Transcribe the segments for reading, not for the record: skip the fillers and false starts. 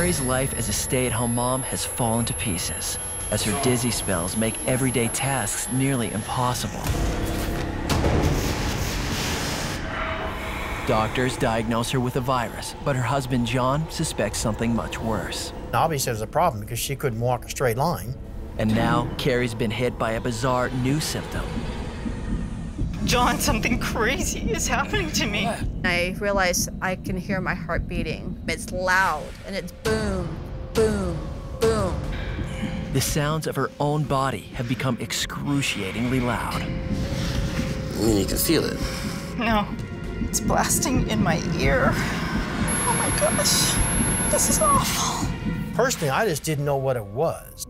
Mary's life as a stay-at-home mom has fallen to pieces, as her dizzy spells make everyday tasks nearly impossible. Doctors diagnose her with a virus, but her husband, John, suspects something much worse. Obviously, there's a problem because she couldn't walk a straight line. And now, Carrie's been hit by a bizarre new symptom. John, something crazy is happening to me. I realize I can hear my heart beating. It's loud, and it's boom, boom, boom. The sounds of her own body have become excruciatingly loud. I mean, you can feel it. No. It's blasting in my ear. Oh my gosh, this is awful. Personally, I just didn't know what it was.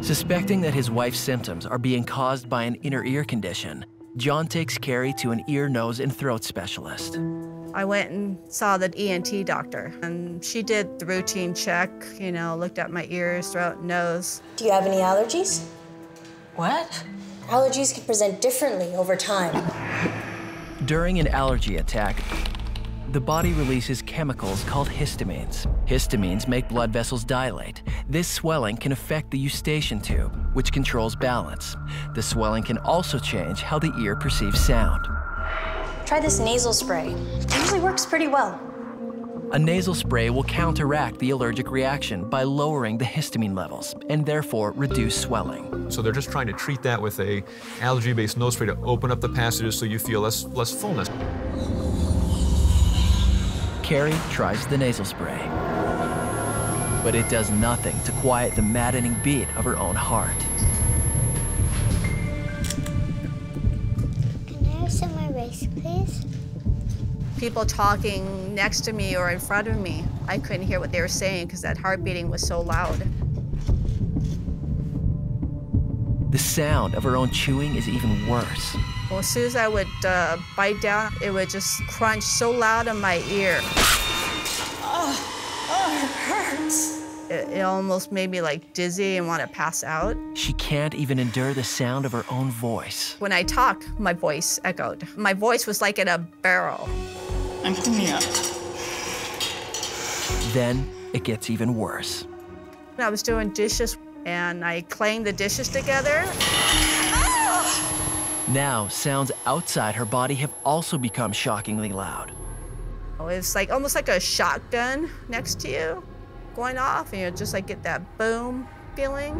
Suspecting that his wife's symptoms are being caused by an inner ear condition, John takes Carrie to an ear, nose, and throat specialist. I went and saw the ENT doctor, and she did the routine check, you know, looked at my ears, throat, nose. Do you have any allergies? What? Allergies can present differently over time. During an allergy attack, the body releases chemicals called histamines. Histamines make blood vessels dilate. This swelling can affect the eustachian tube, which controls balance. The swelling can also change how the ear perceives sound. Try this nasal spray. It usually works pretty well. A nasal spray will counteract the allergic reaction by lowering the histamine levels and therefore reduce swelling. So they're just trying to treat that with an allergy-based nose spray to open up the passages so you feel less fullness. Carrie tries the nasal spray, but it does nothing to quiet the maddening beat of her own heart. Can I have some erase, please? People talking next to me or in front of me. I couldn't hear what they were saying because that heart beating was so loud. The sound of her own chewing is even worse. Well, as soon as I would bite down, it would just crunch so loud in my ear. Oh, it hurts. It almost made me like dizzy and want to pass out. She can't even endure the sound of her own voice. When I talked, my voice echoed. My voice was like in a barrel. Empty me up. Then it gets even worse. I was doing dishes, and I clanged the dishes together. Oh! Now, sounds outside her body have also become shockingly loud. It's like almost like a shotgun next to you going off, and you just like get that boom feeling.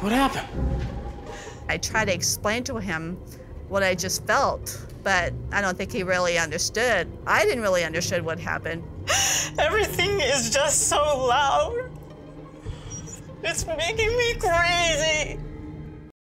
What happened? I tried to explain to him what I just felt, but I don't think he really understood. I didn't really understand what happened. Everything is just so loud. It's making me crazy.